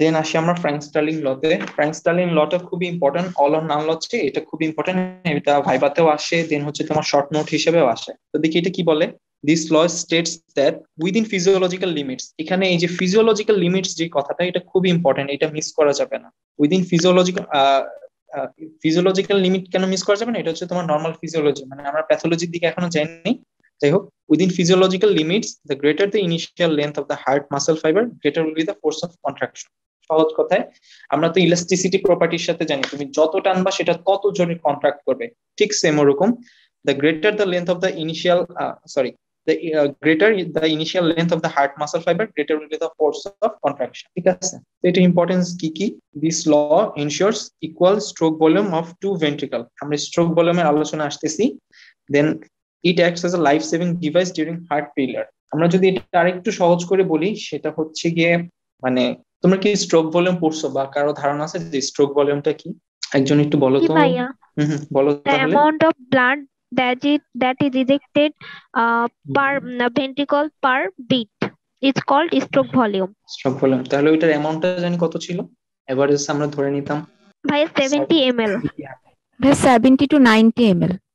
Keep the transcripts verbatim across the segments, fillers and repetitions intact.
Then আসি আমরা Frank Starling লতে। ফ্র্যাঙ্ক স্টার্লিং লটা খুবই ইম্পর্টেন্ট, অল অর নাল হচ্ছে এটা খুব ইম্পর্টেন্ট, এটা ভাইবাতেও আসে, দেন হচ্ছে তোমার শর্ট নোট হিসেবেও আসে। তো দেখি এটা কি বলে, this law states that within physiological limits, এখানে এই যে ফিজিওলজিক্যাল লিমিটস যে কথাটা এটা খুবই ইম্পর্টেন্ট, এটা মিস করা যাবে না। উইদিন ফিজিওলজিক্যাল ফিজিওলজিক্যাল লিমিট কেন মিস করা যাবে না, এটা হচ্ছে তোমার নর্মাল ফিজিওলজি, মানে আমরা প্যাথোলজির দিকে এখনো যাইনি। যাই হোক, within physiological limits, the greater the initial length of the heart muscle fiber, greater will be the force of contraction. সহজ কথায় আমরা তো ইলাস্টিসিটি প্রপার্টির সাথে জানি তুমি যত টানবা সেটা তত জোরে কন্ট্রাক্ট করবে, ঠিক সেম ওরকম the greater the length of the initial uh, sorry the uh, greater the initial length of the heart muscle fiber, greater will be the force of contraction. ঠিক আছে, এটা ইম্পর্টেন্স কি কি, this law ensures equal stroke volume of two ventricle, আমরা stroke ভলিউমের আলোচনা আসতেছি। দেন it acts as a life saving device during heart failure. আমরা যদি এটা আরেকটু সহজ করে বলি সেটা হচ্ছে গিয়ে মানে তোমরা কি স্ট্রোক ভলিউম পড়ছো বা কারো ধারণা আছে যে স্ট্রোক ভলিউমটা কি, একজন একটু বলো তো। হুম হুম বলো তো। The amount of blood that is that is ejected uh, per ventricle per beat is called stroke volume. Stroke volume, তাহলে ওইটার অ্যামাউন্টটা জানি কত ছিল, এভারেজ আমরা ধরে নিতাম ভাই seventy milliliters, ভাই seventy to ninety milliliters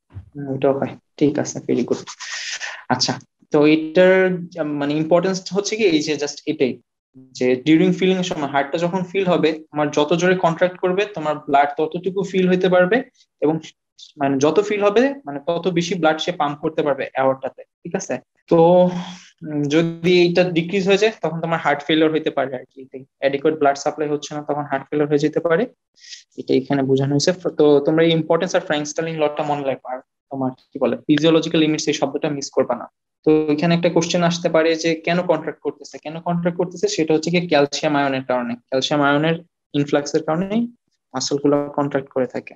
ওটাও হয়। ঠিক আছে, ভেরি গুড। আচ্ছা, তো এটার মানে ইম্পর্টেন্স হচ্ছে কি এই যে জাস্ট এটাই, যে ডিউরিং ফিলিং এর সময় হার্টটা যখন ফিল হবে তোমার যত জোরে কন্ট্রাক্ট করবে তোমার ব্লাড ততটুকু ফিল হইতে পারবে, এবং মানে যত ফিল হবে মানে তত বেশি ব্লাড সে পাম্প করতে পারবে অ্যাওর্টাতে। ঠিক আছে, তো যদি এইটা ডিক্রিজ হয়ে যায় তখন তোমার হার্ট ফেলিওর হইতে পারে আর কি, অ্যাডিকুয়েট ব্লাড সাপ্লাই হচ্ছে না তখন হার্ট ফেলিওর হয়ে যেতে পারে, এটা এখানে বোঝানো হয়েছে। তো তোমরা এই ইম্পর্টেন্স আর ফ্র্যাঙ্ক স্টার্লিং লটা মনে রাখবা, তোমার কি বলে ফিজিওলজিক্যাল লিমিটস এই শব্দটা মিস করবা না। তো এখানে একটা কোশ্চেন আসতে পারে যে কেন কন্ট্রাক্ট করতেছে, কেন কন্ট্রাক্ট করতেছে সেটা হচ্ছে কি ক্যালসিয়াম আয়নের কারণে, ক্যালসিয়াম আয়নের ইনফ্লাক্সের কারণে মাসলগুলো কন্ট্রাক্ট করে থাকে।